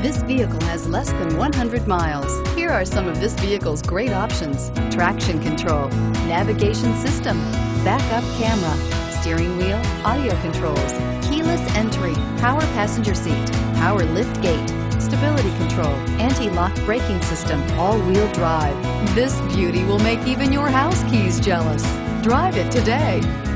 This vehicle has less than 100 miles. Here are some of this vehicle's great options: traction control, navigation system, backup camera, steering wheel audio controls, keyless entry, power passenger seat, power lift gate, stability control, anti-lock braking system, all-wheel drive. This beauty will make even your house keys jealous. Drive it today.